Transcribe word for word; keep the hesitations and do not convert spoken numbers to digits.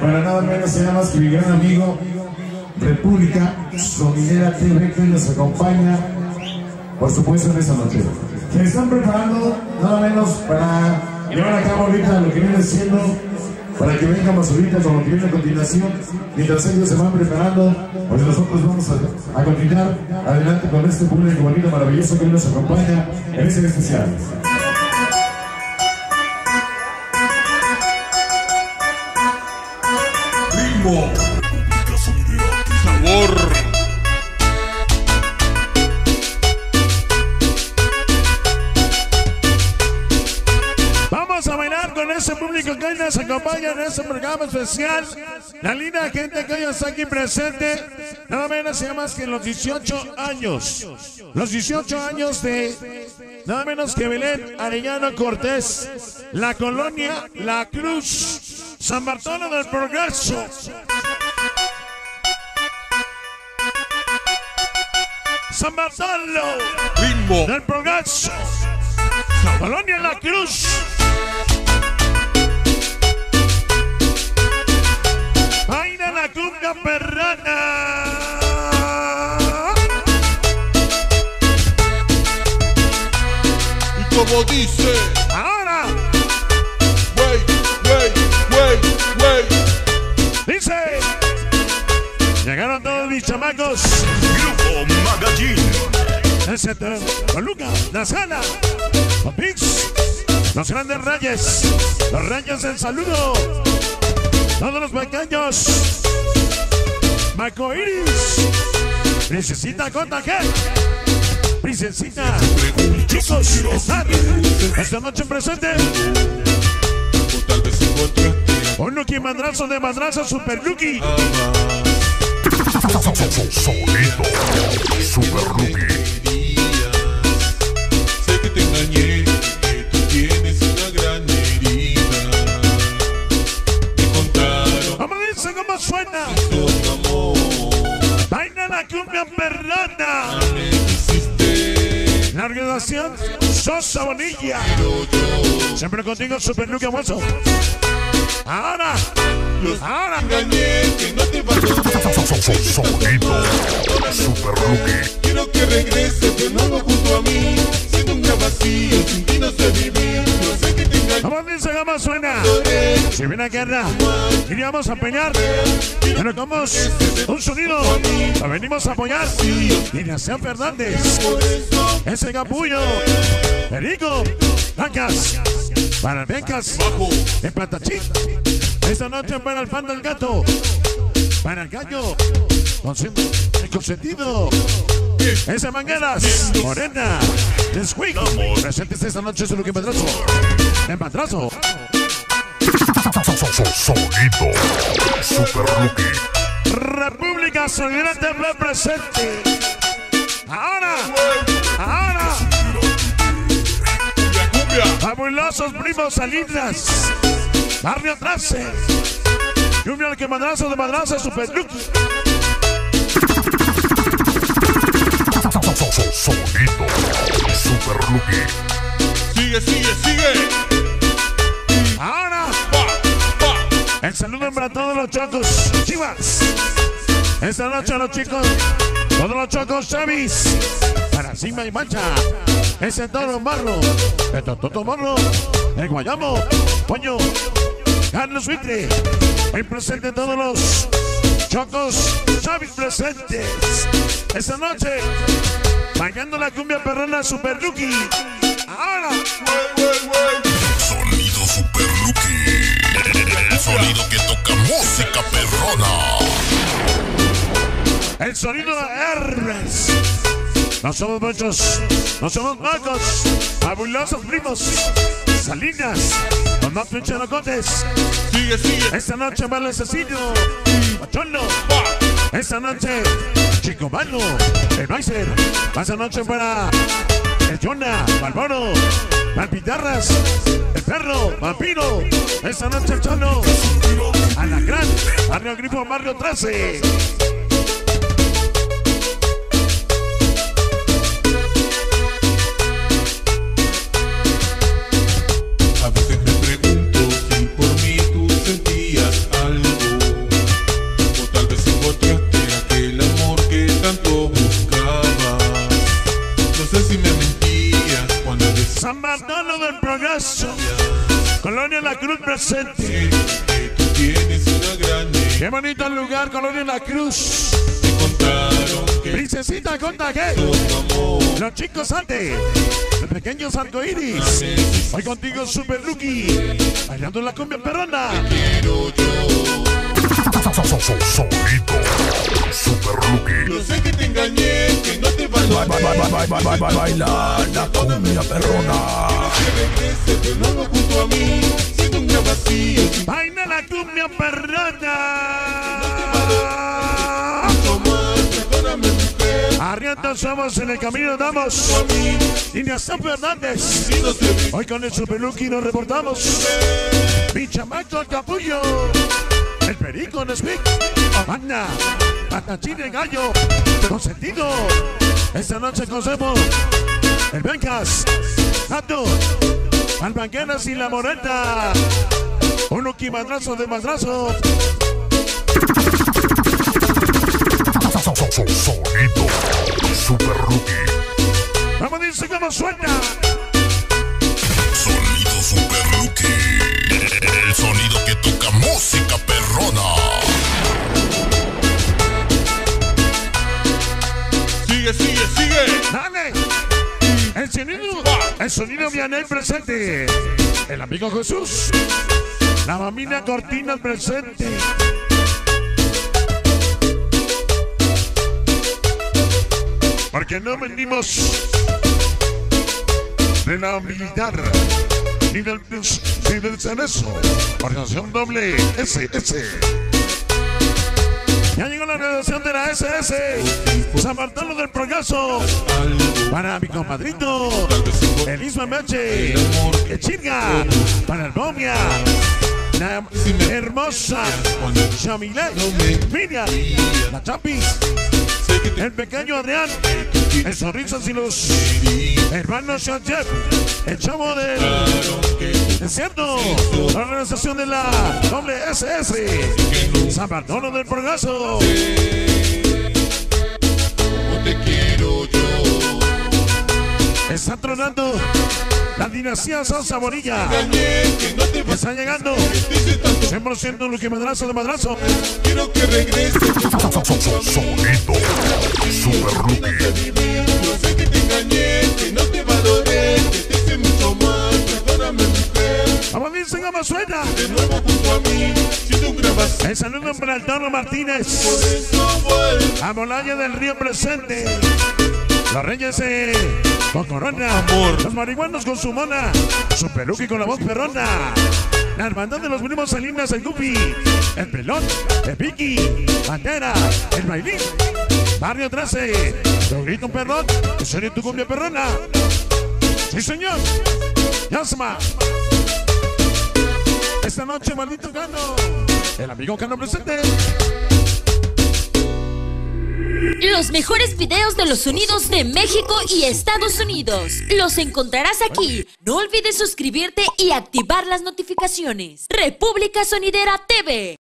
para nada menos y nada más que mi gran amigo República Sonidera T V, que nos acompaña, por supuesto, en esta noche. Se están preparando nada menos para llevar a cabo ahorita lo que viene siendo, para que vengamos ahorita con lo que viene a continuación. Mientras ellos se van preparando, pues nosotros vamos a, a continuar adelante con este público bonito, maravilloso, que nos acompaña en este especial. Ritmo. Vamos a bailar con ese público que hoy nos acompaña en este programa especial. La linda gente que hoy está aquí presente, nada menos y nada más que en los dieciocho años. Los dieciocho años de nada menos que Belén Arellano Cortés, la colonia La Cruz, San Bartolo del Progreso. San Bartolo del Progreso, colonia La Cruz. Baila la cumbia perrana. Y como dice, ahora, wey, wey, wey, wey. Dice, llegaron todos mis chamacos. Etcétera, Luca, la sala, Papix, los grandes reyes, los reyes del saludo, todos los pequeños, Marco Iris, Princesita J G, Princesita, chicos, están esta noche presente. Un Lucky Madrazo de Madrazo, Súper Lucky. Sonido Súper Lucky. Sé que te engañé, que tú tienes una gran herida. Te contaron. ¿Cómo dice? ¿Cómo suena? Vaina la cumbia perrana. La organización Sosa Bonilla. Siempre contigo, Súper Lucky Amoso. Ahora, ahora engañé, que no te vayas. Sonido Súper Lucky. Quiero que regreses de nuevo junto a mí. Siento un gran vacío, sin ti no sé vivir. No sé que te engañé. ¿Cómo dice? ¿Cómo suena? Si viene a guerra, iríamos a empeñar. Pero como es un sonido, lo venimos a apoyar. Ignacio Fernández, ese capullo, Perico Blancas. Para Becas, en Platachín. Esta noche para el fan del gato, para el gallo, con el consentido. Esa Mangueras, Morena, Nesquik. Presentes esta noche su Lucky Madrazo. En Madrazo. Sonido Súper Lucky. República Sonidera T V presente. Ahora, ahora. Fabulosos primos Salinas, barrio atrás, lluvia al que madrazo de madrazo, Súper Lucky. Sonido Súper Lucky. Sigue, sigue, sigue. Ahora, pa, pa. El saludo para todos los chocos, chivas. Esta noche a los chicos, todos los chocos chavis, para Cima y Mancha. Ese toro marro, el toto marro, el guayamo, Poño, Carlos Vitre, hoy presente todos los chocos chavis presentes. Esta noche, bailando la cumbia perrona Súper Lucky. Ahora, sonido Súper Lucky, el sonido que toca música perrona. El sonido de Hermes. No somos muchos, no somos magos, fabulosos primos, Salinas, con más pincherocotes. Sigue, sigue. Esta noche va el asesino, Pacholo. Esta noche, Chico Malo, el Maiser. Esta noche para el Jonah, Balboro, Malpitarras, el Perro, Vampiro. Esta noche el Chano, Alacrán, Barrio Grifo, Barrio trece. A veces me pregunto si por mí tú sentías algo. Colonia La Cruz presente. Qué bonito el lugar, Colonia La Cruz. Princesita, conta que los chicos antes, los pequeños arcoíris. Hoy contigo, Súper Lucky, bailando la cumbia perrona. Yo sé que te engañé, que no te valoré. Baila la cumbia perrona. Baila la cumbia perrona. Arriendo somos en el camino, damos. Ignacio Fernández. Hoy con el Súper Lucky nos reportamos. Mi chamaco, el capullo. El perico, el speak, Ana, patachín el gallo, consentido. Esta noche conocemos el Blancas, Tato, Albangueras y la Moreta. Un Lucky madrazo de madrazo. Sonido Súper Lucky. Vamos a decir cómo suena. Sonido Súper Lucky. El sonido que toca música perrona. Sigue, sigue, sigue. Dale. El sonido. El sonido viene el presente. El amigo Jesús. La mamina Cortina presente. Porque no venimos de la militar, ni del, ni del cerezo. Organización doble S S. Ya llegó la organización de la S S. San Bartolo del Progreso. Para mi compadrito, el Isma Meche, el Chirga, para el Bomia. La hermosa Chamilé, Miriam, la Chapis, el pequeño Adrián, el Sonrisas y los hermanos Jeff, el chavo del desierto, la organización de la doble S S, San Bartolo del Progreso. Está tronando la dinastía Salsa Bonilla. Está llegando cien por ciento Lucky madrazo de madrazo. Quiero que regrese. Sonido Súper Lucky. Yo sé que te engañé, que no te valoré, que te hice mucho mal, perdóname mujer. Vamos a ver, señor, más suena. De nuevo junto a mí, siento un grabazo. El saludo para el Toro Martínez. Por eso vuelvo. A Molaya del Río presente. Los reyes eh, con corona, amor. Los marihuanos con su mona, Súper Lucky con la voz perrona. La hermandad de los primos Salinas, el Guppy, el Pelón, el Vicky, Bandera, el Bailín, Barrio trece, Don Grito Perrón, que sería tu cumbia perrona. Sí, señor, Yasma. Esta noche, maldito Cano, el amigo Cano presente. Los mejores videos de los sonidos de México y Estados Unidos los encontrarás aquí. No olvides suscribirte y activar las notificaciones. República Sonidera T V.